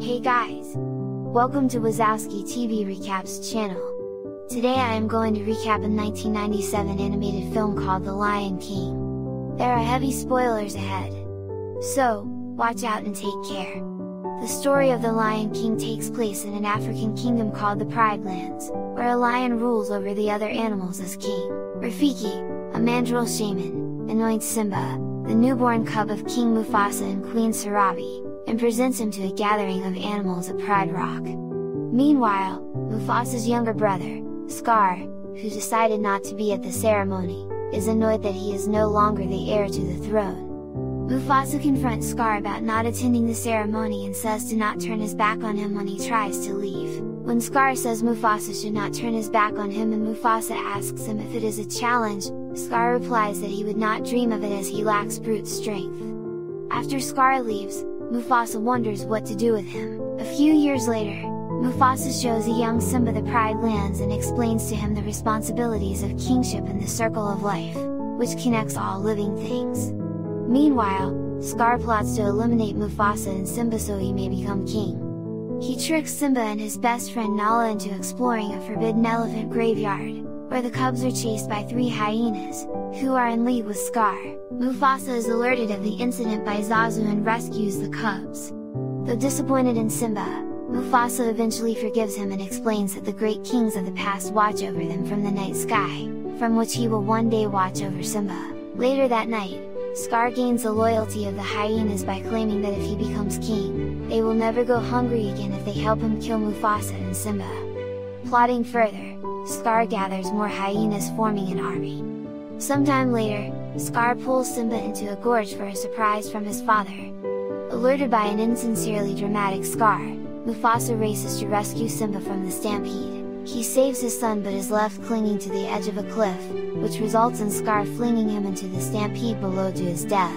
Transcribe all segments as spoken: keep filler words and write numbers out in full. Hey guys! Welcome to Wazowski T V Recaps channel. Today I am going to recap a nineteen ninety-seven animated film called The Lion King. There are heavy spoilers ahead, so watch out and take care. The story of The Lion King takes place in an African kingdom called the Pride Lands, where a lion rules over the other animals as king. Rafiki, a mandrill shaman, anoints Simba, the newborn cub of King Mufasa and Queen Sarabi, and presents him to a gathering of animals at Pride Rock. Meanwhile, Mufasa's younger brother, Scar, who decided not to be at the ceremony, is annoyed that he is no longer the heir to the throne. Mufasa confronts Scar about not attending the ceremony and says to not turn his back on him when he tries to leave. When Scar says Mufasa should not turn his back on him and Mufasa asks him if it is a challenge, Scar replies that he would not dream of it as he lacks brute strength. After Scar leaves, Mufasa wonders what to do with him. A few years later, Mufasa shows a young Simba the Pride Lands and explains to him the responsibilities of kingship and the circle of life, which connects all living things. Meanwhile, Scar plots to eliminate Mufasa and Simba so he may become king. He tricks Simba and his best friend Nala into exploring a forbidden elephant graveyard, where the cubs are chased by three hyenas, who are in league with Scar. Mufasa is alerted of the incident by Zazu and rescues the cubs. Though disappointed in Simba, Mufasa eventually forgives him and explains that the great kings of the past watch over them from the night sky, from which he will one day watch over Simba. Later that night, Scar gains the loyalty of the hyenas by claiming that if he becomes king, they will never go hungry again if they help him kill Mufasa and Simba. Plotting further, Scar gathers more hyenas, forming an army. Sometime later, Scar pulls Simba into a gorge for a surprise from his father. Alerted by an insincerely dramatic Scar, Mufasa races to rescue Simba from the stampede. He saves his son but is left clinging to the edge of a cliff, which results in Scar flinging him into the stampede below to his death.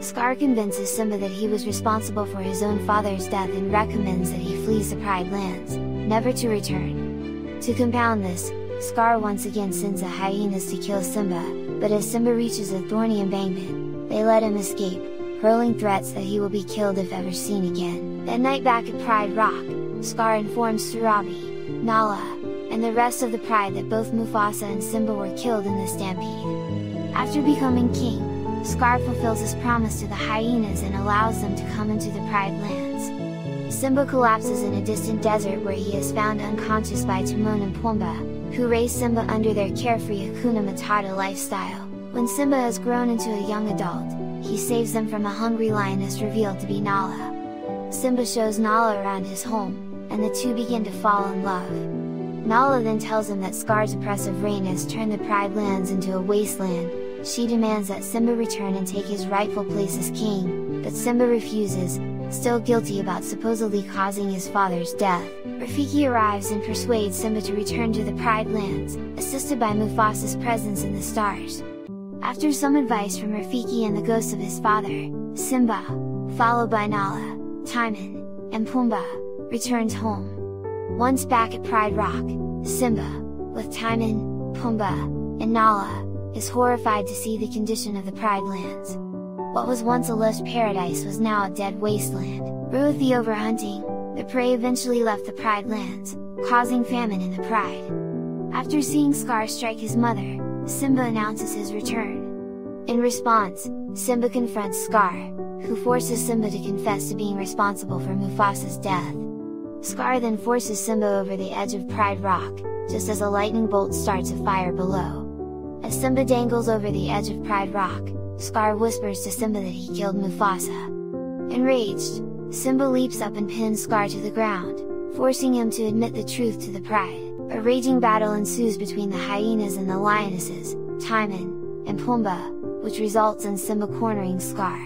Scar convinces Simba that he was responsible for his own father's death and recommends that he flees the Pride Lands, never to return. To compound this, Scar once again sends the hyenas to kill Simba, but as Simba reaches a thorny embankment, they let him escape, hurling threats that he will be killed if ever seen again. That night back at Pride Rock, Scar informs Sarabi, Nala, and the rest of the Pride that both Mufasa and Simba were killed in the stampede. After becoming king, Scar fulfills his promise to the hyenas and allows them to come into the Pride Lands. Simba collapses in a distant desert where he is found unconscious by Timon and Pumbaa, who raise Simba under their carefree Hakuna Matata lifestyle. When Simba has grown into a young adult, he saves them from a hungry lioness revealed to be Nala. Simba shows Nala around his home, and the two begin to fall in love. Nala then tells him that Scar's oppressive reign has turned the Pride Lands into a wasteland. She demands that Simba return and take his rightful place as king, but Simba refuses, still guilty about supposedly causing his father's death. Rafiki arrives and persuades Simba to return to the Pride Lands, assisted by Mufasa's presence in the stars. After some advice from Rafiki and the ghosts of his father, Simba, followed by Nala, Timon, and Pumbaa, returns home. Once back at Pride Rock, Simba, with Timon, Pumbaa, and Nala, is horrified to see the condition of the Pride Lands. What was once a lush paradise was now a dead wasteland. Through the overhunting, the prey eventually left the Pride Lands, causing famine in the Pride. After seeing Scar strike his mother, Simba announces his return. In response, Simba confronts Scar, who forces Simba to confess to being responsible for Mufasa's death. Scar then forces Simba over the edge of Pride Rock, just as a lightning bolt starts a fire below. As Simba dangles over the edge of Pride Rock, Scar whispers to Simba that he killed Mufasa. Enraged, Simba leaps up and pins Scar to the ground, forcing him to admit the truth to the Pride. A raging battle ensues between the hyenas and the lionesses, Timon, and Pumbaa, which results in Simba cornering Scar.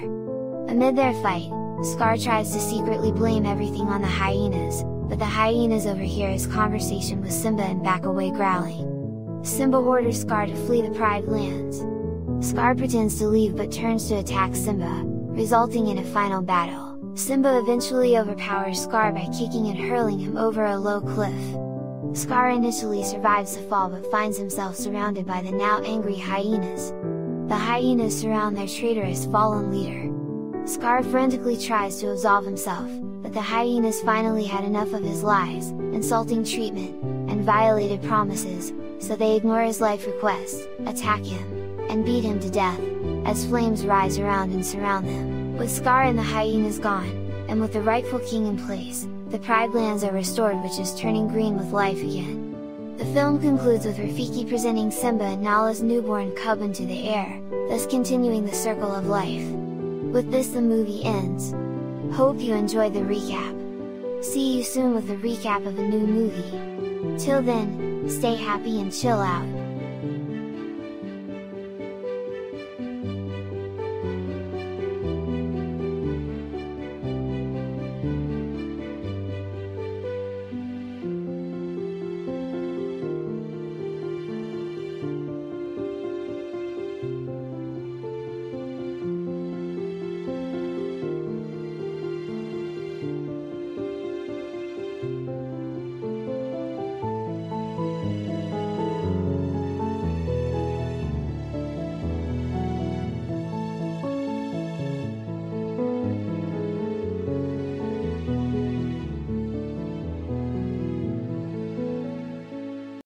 Amid their fight, Scar tries to secretly blame everything on the hyenas, but the hyenas overhear his conversation with Simba and back away growling. Simba orders Scar to flee the Pride Lands. Scar pretends to leave but turns to attack Simba, resulting in a final battle. Simba eventually overpowers Scar by kicking and hurling him over a low cliff. Scar initially survives the fall but finds himself surrounded by the now angry hyenas. The hyenas surround their traitorous fallen leader. Scar frantically tries to absolve himself, but the hyenas finally had enough of his lies, insulting treatment, and violated promises, so they ignore his life request, attack him, and beat him to death, as flames rise around and surround them. With Scar and the hyenas gone, and with the rightful king in place, the Pride Lands are restored, which is turning green with life again. The film concludes with Rafiki presenting Simba and Nala's newborn cub into the air, thus continuing the circle of life. With this the movie ends. Hope you enjoyed the recap. See you soon with the recap of a new movie. Till then, stay happy and chill out.